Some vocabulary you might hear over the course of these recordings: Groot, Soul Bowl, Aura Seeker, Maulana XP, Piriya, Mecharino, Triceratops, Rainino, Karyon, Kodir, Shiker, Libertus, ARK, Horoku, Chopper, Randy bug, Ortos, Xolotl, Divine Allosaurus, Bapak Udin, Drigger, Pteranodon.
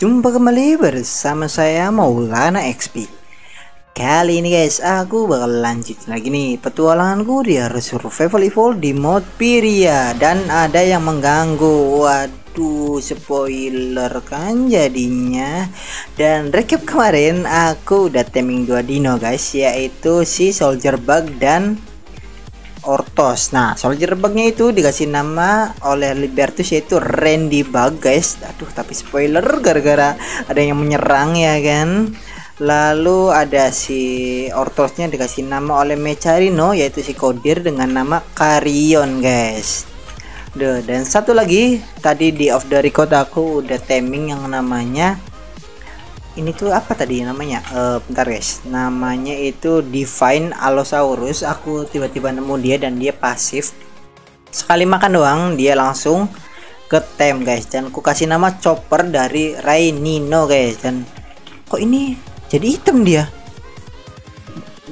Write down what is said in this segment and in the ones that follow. Jumpa kembali bersama saya Maulana XP. Kali ini guys, aku bakal lanjut lagi nih petualanganku di Ark Survival Evolved di mod Piriya. Dan ada yang mengganggu, waduh, spoiler kan jadinya. Dan recap kemarin aku udah taming 2 dino guys, yaitu si soldier bug dan Ortos. Nah, soldier bugnya itu dikasih nama oleh Libertus yaitu Randy bug guys. Aduh, tapi spoiler gara-gara ada yang menyerang ya kan. Lalu ada si Ortosnya dikasih nama oleh Mecharino yaitu si Kodir dengan nama Karyon guys. Duh, dan satu lagi tadi di off the record aku udah taming yang namanya ini tuh apa tadi namanya, bentar guys, namanya itu Divine Allosaurus. Aku tiba-tiba nemu dia dan dia pasif, sekali makan doang dia langsung ke tem guys. Dan aku kasih nama Chopper dari Rainino guys. Dan kok ini jadi item dia,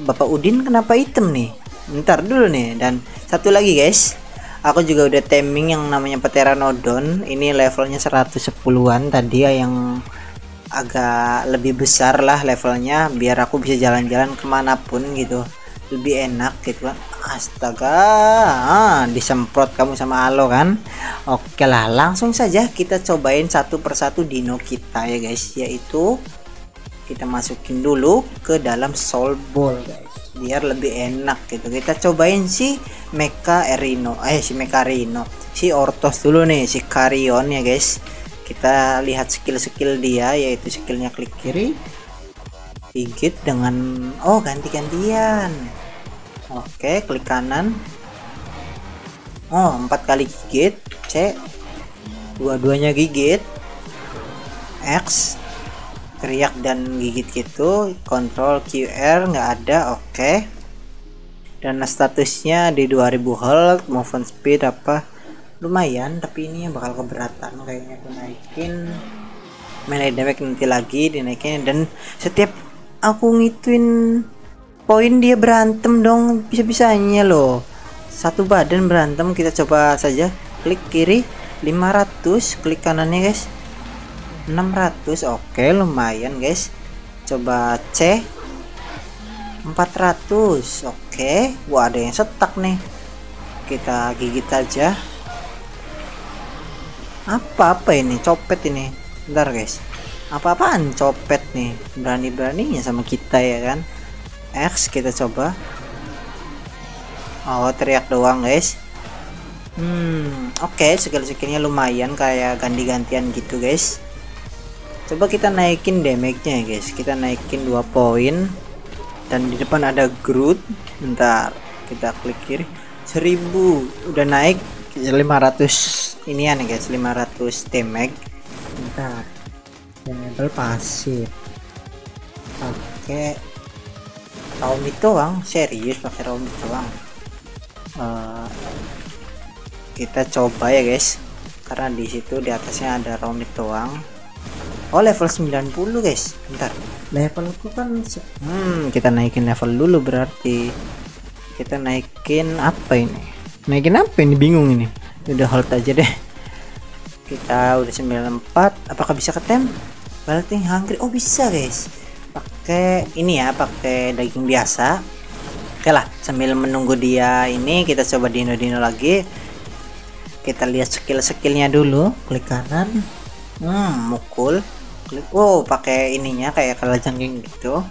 Bapak Udin kenapa item nih, bentar dulu nih. Dan satu lagi guys, aku juga udah taming yang namanya Pteranodon, ini levelnya 110-an tadi ya, yang agak lebih besar lah levelnya biar aku bisa jalan-jalan kemanapun gitu, lebih enak gitu kan. Astaga, disemprot kamu sama Alo kan. Oke lah, langsung saja kita cobain satu persatu dino kita ya guys, yaitu kita masukin dulu ke dalam Soul Bowl guys biar lebih enak gitu. Kita cobain si Mecharino, si Ortos dulu nih, si Karyon ya guys. Kita lihat skill-skill dia, yaitu skillnya klik kiri gigit dengan ganti-gantian. Oke, klik kanan, 4 kali gigit, C dua-duanya gigit, X teriak dan gigit gitu, kontrol QR nggak ada. Oke, dan statusnya di 2000 health, movement speed apa lumayan, tapi ini bakal keberatan kayaknya aku naikin. Melee damage nanti lagi dinaikin. Dan setiap aku ngituin poin dia berantem dong, bisa-bisanya loh, satu badan berantem. Kita coba saja, klik kiri 500, klik kanannya guys 600. Oke, lumayan guys. Coba C 400. Oke, wah ada yang setak nih, kita gigit aja. Apa-apa ini, copet ini, bentar guys, apa-apaan copet nih, berani-beraninya sama kita ya kan. X kita coba, teriak doang guys. Oke, skill-skillnya lumayan kayak ganti-gantian gitu guys. Coba kita naikin damage nya guys, kita naikin 2 poin. Dan di depan ada Groot, bentar kita klik kiri 1000, udah naik 500 ini aneh guys, 500 damage. Bentar, enable pasif. Oke, raum itu doang, serius pakai raum itu doang. Kita coba ya guys, karena di situ di atasnya ada raum itu doang. Oh, level 90 guys, bentar, levelku kan kita naikin level dulu, berarti kita naikin apa ini? Bingung ini. Udah hold aja deh. Kita udah 94. Apakah bisa ketem? Balting hungry. Oh, bisa guys. Pakai ini ya, pakai daging biasa. Oke lah, sambil menunggu dia ini kita coba dino-dino lagi. Kita lihat skill-skillnya dulu. Klik kanan. Mukul. Klik. Wow, pakai ininya kayak kalajengking gitu.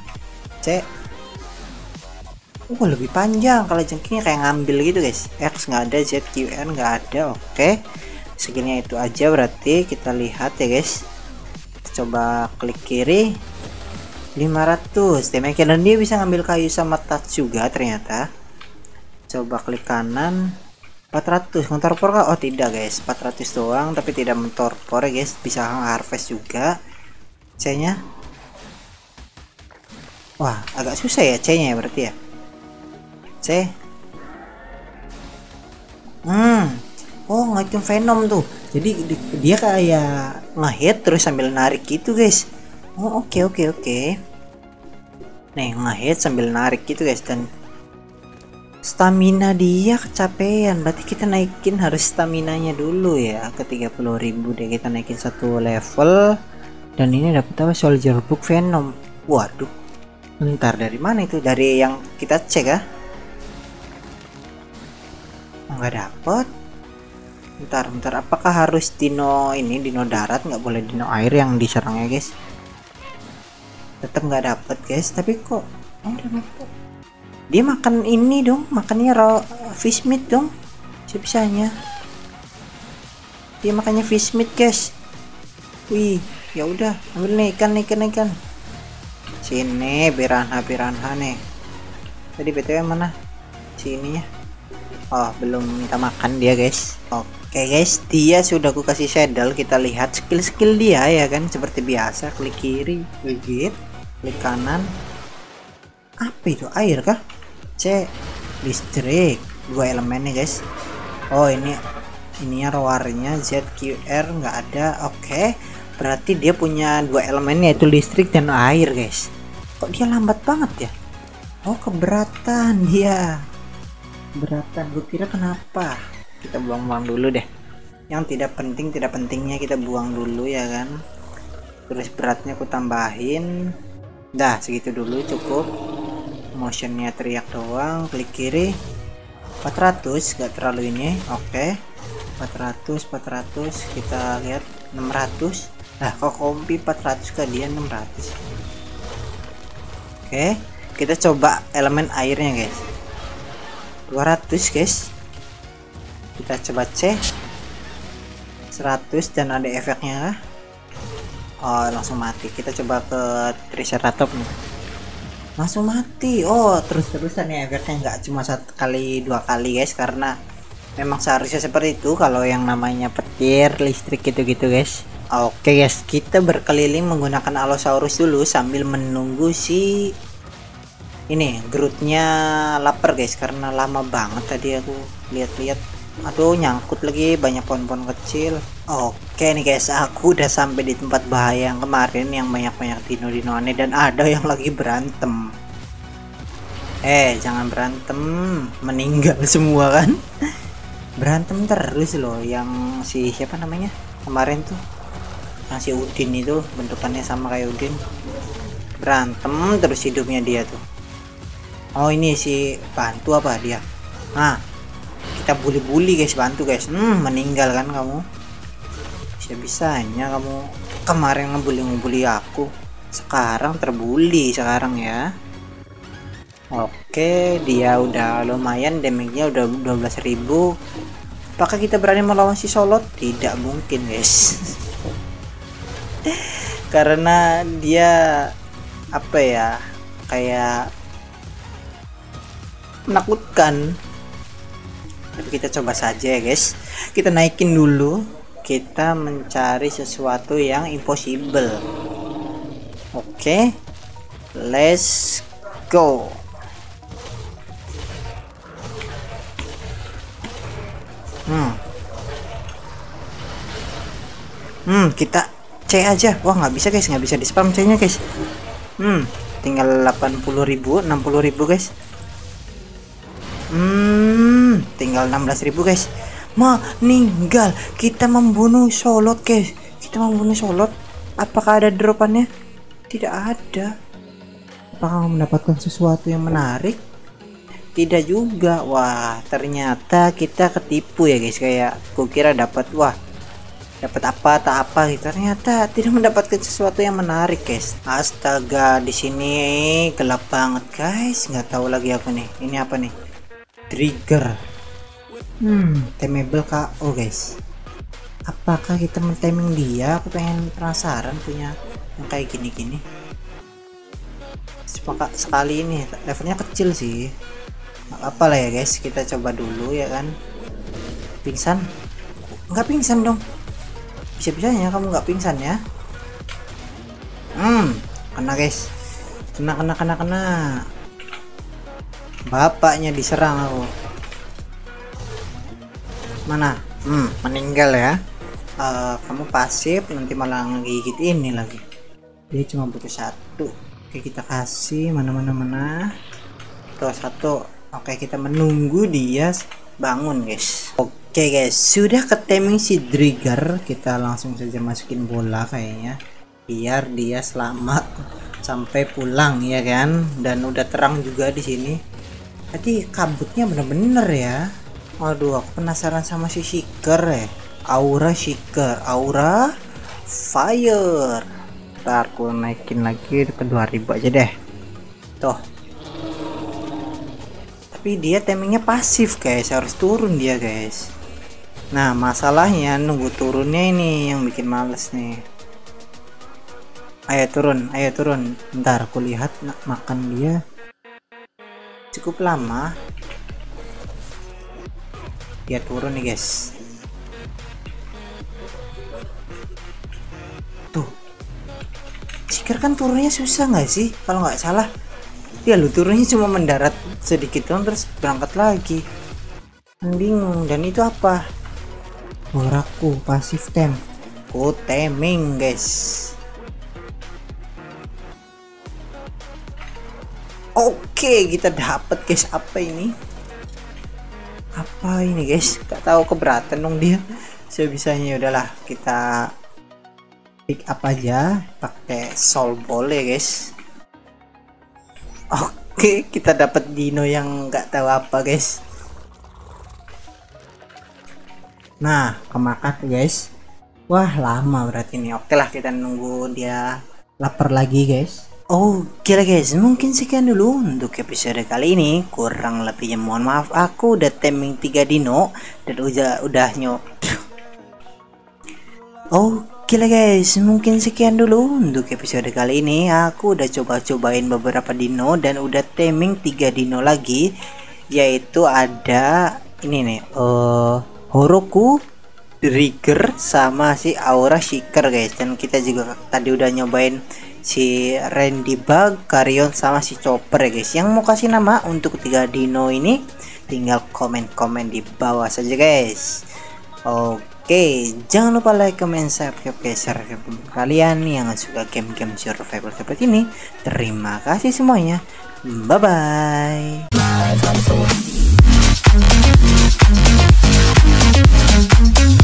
C. Lebih panjang kalau jengkingnya, kayak ngambil gitu guys. X nggak ada, ZQN nggak ada. Oke, skillnya itu aja berarti. Kita lihat ya guys, coba klik kiri 500 damage, dan dia bisa ngambil kayu sama touch juga ternyata. Coba klik kanan 400 mentorpor kah? Oh tidak guys, 400 doang tapi tidak mentorpor ya guys, bisa harvest juga. C nya, wah agak susah ya C nya ya, berarti ya C. Ngacung Venom tuh. Jadi dia kayak nge-hit terus sambil narik gitu, guys. Oke. Nih, nge-hit sambil narik gitu, guys. Dan stamina dia kecapean. Berarti kita naikin harus staminanya dulu ya ke 30.000 deh. Kita naikin satu level. Dan ini dapat apa? Soldier Book Venom. Waduh, bentar, dari mana itu? Dari yang kita cek ya? Nggak dapet. Bentar, apakah harus dino ini, dino darat? Nggak boleh dino air yang diserangnya guys. Tetap nggak dapet guys. Tapi kok dia makan ini dong, makannya raw fish meat dong, sebisanya dia makannya fish meat guys. Wih, ya udah ambil nih ikan sini, piranha nih. Tadi btw mana sininya? Oh, belum minta makan dia guys. Oke guys, dia sudah aku kasih saddle. Kita lihat skill dia ya kan, seperti biasa klik kiri gigit, klik kanan. Apa itu, air kah? C, listrik, dua elemen nih guys. Oh, ini roarnya ZQR nggak ada. Oke, berarti dia punya dua elemen yaitu listrik dan air guys. Kok dia lambat banget ya? Oh, keberatan dia. Keberatan, gue kira kenapa. Kita buang-buang dulu deh. Yang tidak pentingnya kita buang dulu ya kan. Terus beratnya aku tambahin. Dah, segitu dulu cukup. Motionnya teriak doang. Klik kiri 400, gak terlalu ini. Oke, 400 kita lihat 600. Nah, kok kompi 400 ke dia 600. Oke, kita coba elemen airnya guys. 200 guys. Kita coba C 100 dan ada efeknya. Oh, langsung mati. Kita coba ke Triceratops nih. Langsung mati. Oh, terus-terusan ya efeknya, nggak cuma satu kali dua kali guys, karena memang seharusnya seperti itu kalau yang namanya petir listrik gitu-gitu guys. Oke guys, kita berkeliling menggunakan Allosaurus dulu sambil menunggu si ini Grootnya lapar guys, karena lama banget tadi aku lihat-lihat. Aduh, nyangkut lagi, banyak pohon-pohon kecil. Oke nih guys, aku udah sampai di tempat bahaya yang kemarin yang banyak-banyak dino-dino aneh dan ada yang lagi berantem. Jangan berantem, meninggal semua kan. Berantem terus loh, yang si siapa namanya kemarin tuh, yang si Udin itu, bentukannya sama kayak Udin. Berantem terus hidupnya dia tuh. Oh, ini si bantu apa dia? Nah, kita bully guys, bantu guys. Meninggal kan kamu, bisa-bisanya kamu kemarin ngebully aku, sekarang terbully sekarang ya. Oke, dia udah lumayan, damage-nya udah 12.000. Apakah kita berani melawan si Xolotl? Tidak mungkin guys. Karena dia apa ya, kayak menakutkan. Tapi kita coba saja ya guys. Kita naikin dulu. Kita mencari sesuatu yang impossible. Oke, let's go. Kita C aja. Wah, nggak bisa guys, nggak bisa di spam C nya guys. Tinggal 80.000, 60.000 guys. Tinggal 16.000 guys. Meninggal. Kita membunuh Xolotl guys. Apakah ada dropannya? Tidak ada. Apakah mendapatkan sesuatu yang menarik? Tidak juga. Wah, ternyata kita ketipu ya guys. Kayak kukira dapat, wah, dapat apa tak apa gitu. Ternyata tidak mendapatkan sesuatu yang menarik guys. Astaga, di sini gelap banget guys. Nggak tahu lagi aku nih. Ini apa nih? Drigger. Temable KO guys. Apakah kita men-timing dia? Aku pengen, penasaran punya yang kayak gini-gini. Sekali ini levelnya kecil sih. Nggak apa lah ya guys, kita coba dulu ya kan. Pingsan nggak? Pingsan dong, bisa-bisanya kamu nggak pingsan ya. Kena guys, kena. Bapaknya diserang aku. Mana? Meninggal ya. Kamu pasif, nanti malah ngegigit ini lagi. Dia cuma butuh satu. Oke, kita kasih mana tuh satu. Oke, kita menunggu dia bangun guys. Oke guys, sudah keteming si Drigger. Kita langsung saja masukin bola kayaknya. biar dia selamat sampai pulang ya kan. Dan udah terang juga di sini. Tadi kabutnya bener-bener ya. Waduh, aku penasaran sama si Shiker ya. Aura Seeker, Aura Fire. Ntar aku naikin lagi ke 2000 aja deh. Tuh. Tapi dia timingnya pasif guys, harus turun dia guys. Nah masalahnya nunggu turunnya ini yang bikin males nih. Ayo turun, ntar aku lihat nak makan dia cukup lama. Dia turun nih guys. Tuh, Shiker kan turunnya susah nggak sih? Kalau nggak salah, ya lu turunnya cuma mendarat sedikit doang terus berangkat lagi. Bingung. Dan itu apa? Muraku pasif tem. Oh timing guys. Oke kita dapat guys. Apa ini? Apa ini guys, gak tahu, keberatan dong dia. Sebisanya udahlah kita pick up aja pakai Soul Bowl ya guys. Oke kita dapat dino yang gak tahu apa guys. Nah kemakan guys. Wah lama berarti ini. Oke lah kita nunggu dia lapar lagi guys. Oke lah guys, mungkin sekian dulu untuk episode kali ini. Kurang lebihnya mohon maaf, aku udah timing 3 dino dan udah nyok. Oke lah guys, mungkin sekian dulu untuk episode kali ini. Aku udah coba-cobain beberapa dino dan udah timing 3 dino lagi, yaitu ada ini nih, Horoku, Drigger sama si Aura Seeker guys. Dan kita juga tadi udah nyobain si Randy Bug, Karyon sama si Chopper ya guys. Yang mau kasih nama untuk 3 dino ini tinggal komen-komen di bawah saja guys. Oke, jangan lupa like, comment, subscribe guys, share kalian yang suka game-game survival seperti ini. Terima kasih semuanya. Bye bye.